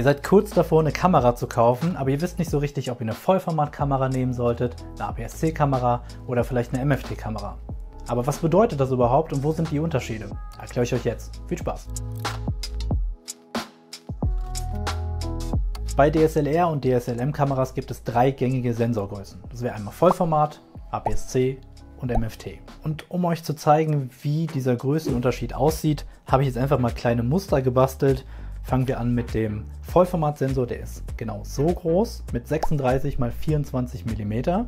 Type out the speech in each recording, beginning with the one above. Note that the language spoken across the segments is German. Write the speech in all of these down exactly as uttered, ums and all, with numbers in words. Ihr seid kurz davor, eine Kamera zu kaufen, aber ihr wisst nicht so richtig, ob ihr eine Vollformatkamera nehmen solltet, eine A P S C-Kamera oder vielleicht eine M F T-Kamera. Aber was bedeutet das überhaupt und wo sind die Unterschiede? Erkläre ich euch jetzt. Viel Spaß! Bei D S L R und D S L M-Kameras gibt es drei gängige Sensorgrößen. Das wäre einmal Vollformat, A P S C und M F T. Und um euch zu zeigen, wie dieser Größenunterschied aussieht, habe ich jetzt einfach mal kleine Muster gebastelt. Fangen wir an mit dem Vollformatsensor, der ist genau so groß, mit sechsunddreißig mal vierundzwanzig Millimeter.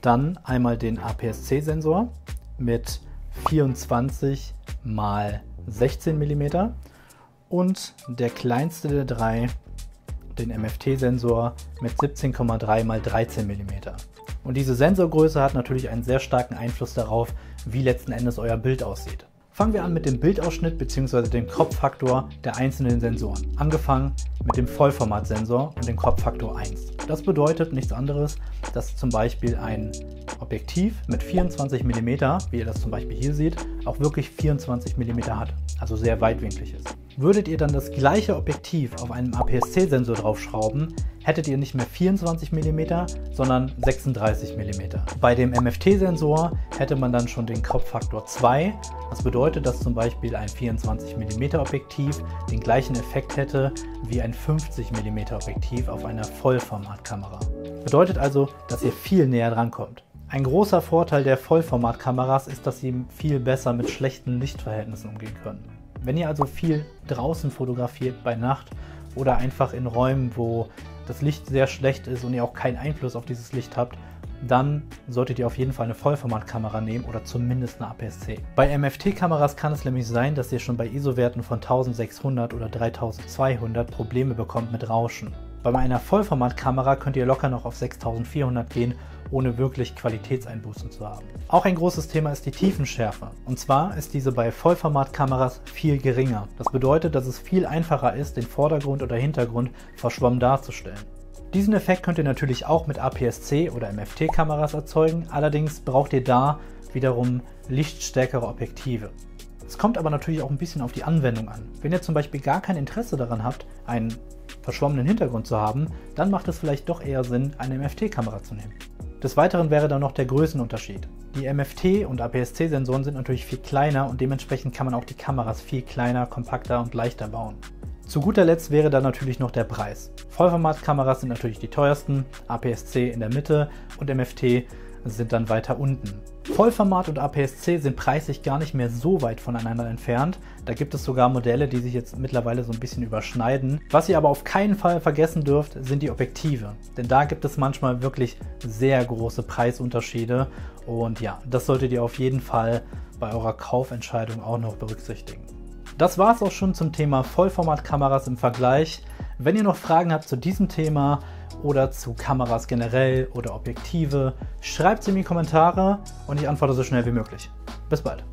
Dann einmal den A P S C-Sensor mit vierundzwanzig mal sechzehn Millimeter. Und der kleinste der drei, den M F T-Sensor mit siebzehn Komma drei mal dreizehn Millimeter. Und diese Sensorgröße hat natürlich einen sehr starken Einfluss darauf, wie letzten Endes euer Bild aussieht. Fangen wir an mit dem Bildausschnitt bzw. dem Crop-Faktor der einzelnen Sensoren, angefangen mit dem Vollformatsensor und dem Crop-Faktor eins. Das bedeutet nichts anderes, dass zum Beispiel ein Objektiv mit vierundzwanzig Millimeter, wie ihr das zum Beispiel hier seht, auch wirklich vierundzwanzig Millimeter hat, also sehr weitwinklig ist. Würdet ihr dann das gleiche Objektiv auf einem A P S C-Sensor draufschrauben, hättet ihr nicht mehr vierundzwanzig Millimeter, sondern sechsunddreißig Millimeter. Bei dem M F T-Sensor hätte man dann schon den Crop-Faktor zwei. Das bedeutet, dass zum Beispiel ein vierundzwanzig Millimeter Objektiv den gleichen Effekt hätte wie ein fünfzig Millimeter Objektiv auf einer Vollformatkamera. Bedeutet also, dass ihr viel näher drankommt. Ein großer Vorteil der Vollformatkameras ist, dass sie viel besser mit schlechten Lichtverhältnissen umgehen können. Wenn ihr also viel draußen fotografiert bei Nacht oder einfach in Räumen, wo das Licht sehr schlecht ist und ihr auch keinen Einfluss auf dieses Licht habt, dann solltet ihr auf jeden Fall eine Vollformatkamera nehmen oder zumindest eine A P S C. Bei M F T-Kameras kann es nämlich sein, dass ihr schon bei I S O-Werten von eintausendsechshundert oder dreitausendzweihundert Probleme bekommt mit Rauschen. Bei einer Vollformatkamera könnt ihr locker noch auf sechstausendvierhundert gehen, ohne wirklich Qualitätseinbußen zu haben. Auch ein großes Thema ist die Tiefenschärfe. Und zwar ist diese bei Vollformatkameras viel geringer. Das bedeutet, dass es viel einfacher ist, den Vordergrund oder Hintergrund verschwommen darzustellen. Diesen Effekt könnt ihr natürlich auch mit A P S C oder M F T-Kameras erzeugen, allerdings braucht ihr da wiederum lichtstärkere Objektive. Es kommt aber natürlich auch ein bisschen auf die Anwendung an. Wenn ihr zum Beispiel gar kein Interesse daran habt, einen verschwommenen Hintergrund zu haben, dann macht es vielleicht doch eher Sinn, eine M F T-Kamera zu nehmen. Des Weiteren wäre dann noch der Größenunterschied. Die M F T- und A P S C-Sensoren sind natürlich viel kleiner und dementsprechend kann man auch die Kameras viel kleiner, kompakter und leichter bauen. Zu guter Letzt wäre dann natürlich noch der Preis. Vollformatkameras sind natürlich die teuersten, A P S C in der Mitte und M F T sind dann weiter unten. Vollformat und A P S C sind preislich gar nicht mehr so weit voneinander entfernt. Da gibt es sogar Modelle, die sich jetzt mittlerweile so ein bisschen überschneiden. Was ihr aber auf keinen Fall vergessen dürft, sind die Objektive. Denn da gibt es manchmal wirklich sehr große Preisunterschiede. Und ja, das solltet ihr auf jeden Fall bei eurer Kaufentscheidung auch noch berücksichtigen. Das war es auch schon zum Thema Vollformatkameras im Vergleich. Wenn ihr noch Fragen habt zu diesem Thema oder zu Kameras generell oder Objektive, schreibt sie in die Kommentare und ich antworte so schnell wie möglich. Bis bald!